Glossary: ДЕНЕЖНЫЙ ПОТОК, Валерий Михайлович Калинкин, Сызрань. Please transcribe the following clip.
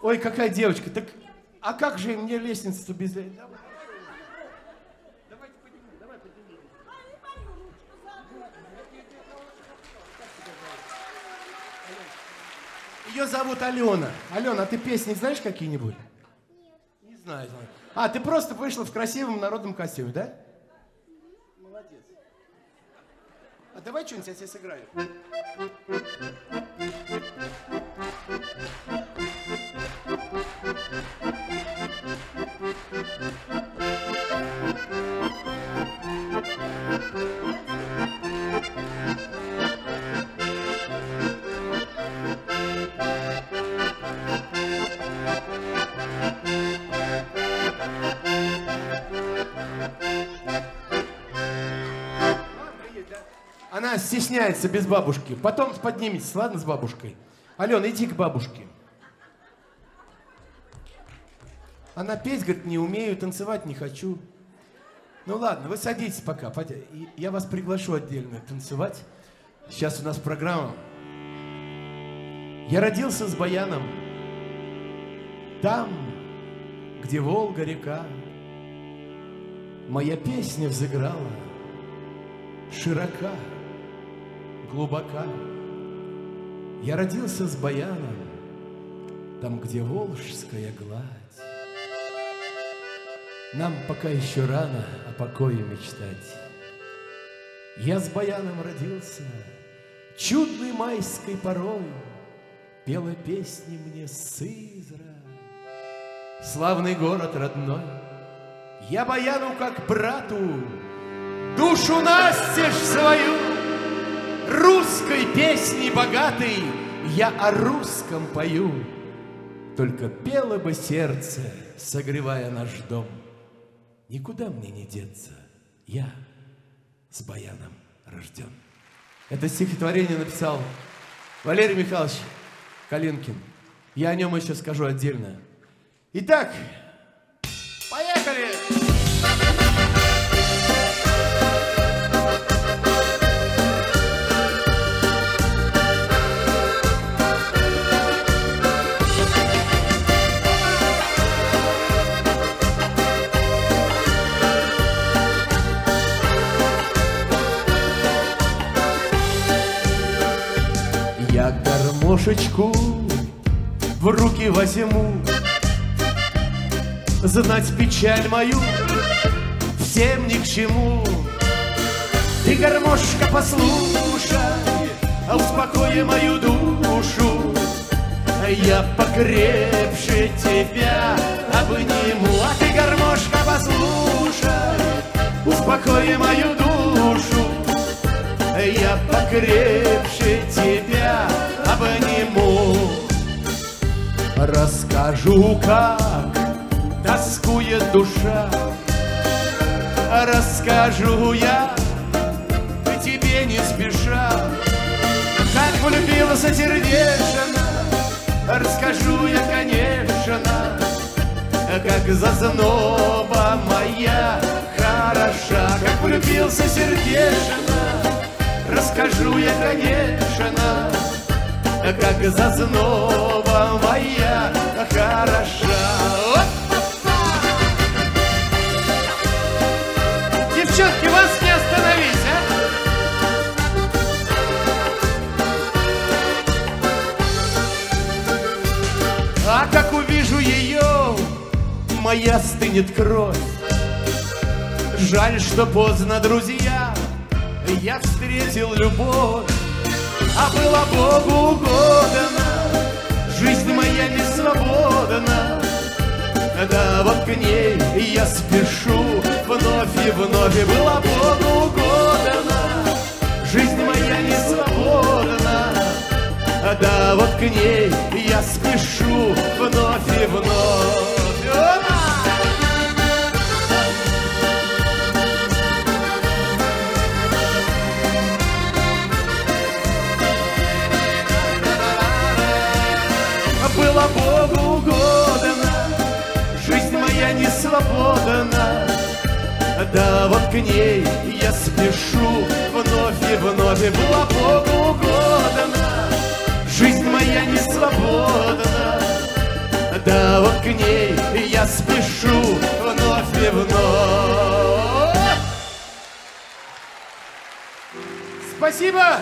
Ой, какая девочка. Так, а как же мне лестницу без... Ее зовут Алена. Алена, а ты песни знаешь какие-нибудь? Нет. Не знаю. А, ты просто вышла в красивом народном костюме, да? Молодец. А давай что-нибудь я тебе сыграю. Она стесняется без бабушки. Потом поднимитесь, ладно, с бабушкой? Алена, иди к бабушке. Она петь, говорит, не умею, танцевать не хочу. Ну ладно, вы садитесь пока. Я вас приглашу отдельно танцевать. Сейчас у нас программа. Я родился с баяном. Там, где Волга река, моя песня взыграла широка. Глубока. Я родился с баяном, там, где волжская гладь. Нам пока еще рано о покое мечтать. Я с баяном родился, чудной майской порой пела песни мне Сызрань, славный город родной. Я баяну, как брату, душу настежь свою. Русской песни богатой я о русском пою. Только пело бы сердце, согревая наш дом. Никуда мне не деться, я с баяном рожден. Это стихотворение написал Валерий Михайлович Калинкин. Я о нем еще скажу отдельно. Итак, поехали! Гармошечку в руки возьму, знать печаль мою всем ни к чему. Ты, гармошка, послушай, успокой мою душу. Я покрепче тебя обниму. А ты, гармошка, послушай, успокой мою душу. Я покрепче тебя обниму. Расскажу, как тоскует душа. Расскажу я, ты тебе не спеша, как влюбилась сердешно. Расскажу я, конечно, как зазноба моя хороша, как влюбился сердешно. Расскажу я, конечно, как зазноба моя хороша. Девчонки, вас не остановить, а? А как увижу ее, моя стынет кровь. Жаль, что поздно, друзья, я встретил любовь. А было Богу угодно, жизнь моя не свободна. Да вот к ней я спешу вновь и вновь. Было Богу угодно, жизнь моя не свободна. Да вот к ней я спешу вновь и вновь. Было Богу угодно, жизнь моя не свободна. Да вот к ней я спешу вновь и вновь. Было Богу угодно, жизнь моя не свободна. Снова к ней я спешу вновь и вновь. Спасибо!